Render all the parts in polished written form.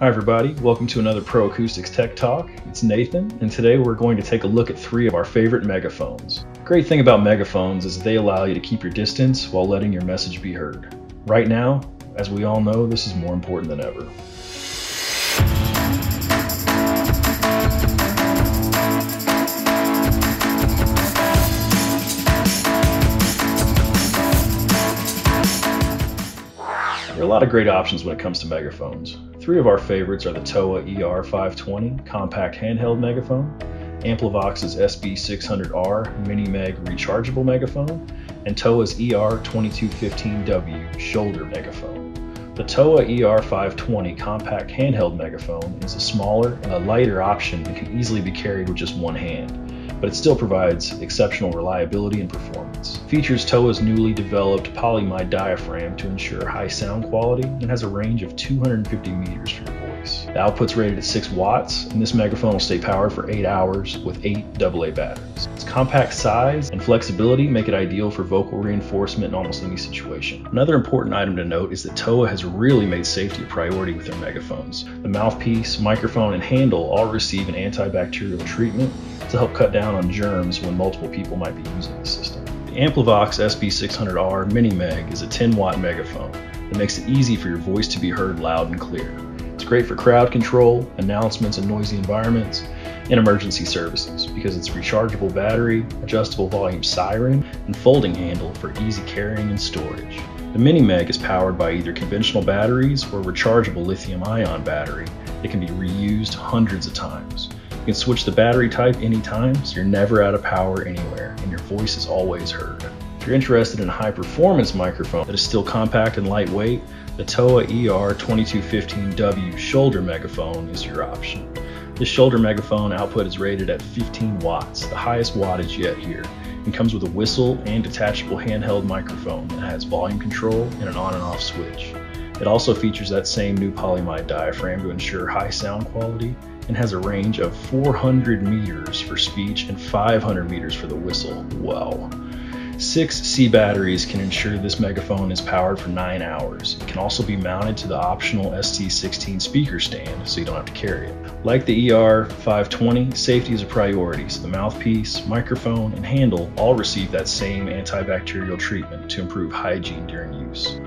Hi everybody, welcome to another Pro Acoustics Tech Talk. It's Nathan, and today we're going to take a look at three of our favorite megaphones. The great thing about megaphones is they allow you to keep your distance while letting your message be heard. Right now, as we all know, this is more important than ever. There are a lot of great options when it comes to megaphones. Three of our favorites are the TOA ER-520 compact handheld megaphone, AmpliVox's SB600R Mini-Meg rechargeable megaphone, and TOA's ER-2215W shoulder megaphone. The TOA ER-520 compact handheld megaphone is a smaller and a lighter option that can easily be carried with just one hand, but it still provides exceptional reliability and performance. Features TOA's newly developed polyimide diaphragm to ensure high sound quality and has a range of 250 meters for your voice. The output's rated at 6 watts, and this megaphone will stay powered for 8 hours with 8 AA batteries. Its compact size and flexibility make it ideal for vocal reinforcement in almost any situation. Another important item to note is that TOA has really made safety a priority with their megaphones. The mouthpiece, microphone, and handle all receive an antibacterial treatment to help cut down on germs when multiple people might be using the system. The AmpliVox SB600R Mini-Meg is a 10-watt megaphone that makes it easy for your voice to be heard loud and clear. It's great for crowd control, announcements in noisy environments, and emergency services because it's rechargeable battery, adjustable volume siren, and folding handle for easy carrying and storage. The Mini-Meg is powered by either conventional batteries or rechargeable lithium-ion battery that can be reused hundreds of times. You can switch the battery type anytime, so you're never out of power anywhere, and your voice is always heard. If you're interested in a high-performance microphone that is still compact and lightweight, the TOA ER-2215W shoulder megaphone is your option. This shoulder megaphone output is rated at 15 watts, the highest wattage yet here, and comes with a whistle and detachable handheld microphone that has volume control and an on and off switch. It also features that same new polyimide diaphragm to ensure high sound quality, and has a range of 400 meters for speech and 500 meters for the whistle. Wow. 6C batteries can ensure this megaphone is powered for 9 hours. It can also be mounted to the optional ST16 speaker stand, so you don't have to carry it. Like the ER-520, safety is a priority, so the mouthpiece, microphone, and handle all receive that same antibacterial treatment to improve hygiene during use.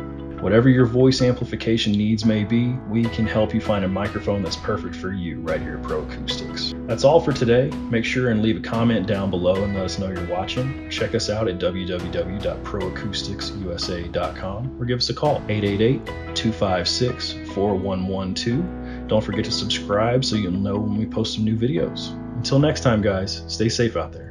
Whatever your voice amplification needs may be, we can help you find a microphone that's perfect for you right here at Pro Acoustics. That's all for today. Make sure and leave a comment down below and let us know you're watching. Check us out at www.proacousticsusa.com or give us a call, 888-256-4112. Don't forget to subscribe so you'll know when we post some new videos. Until next time, guys, stay safe out there.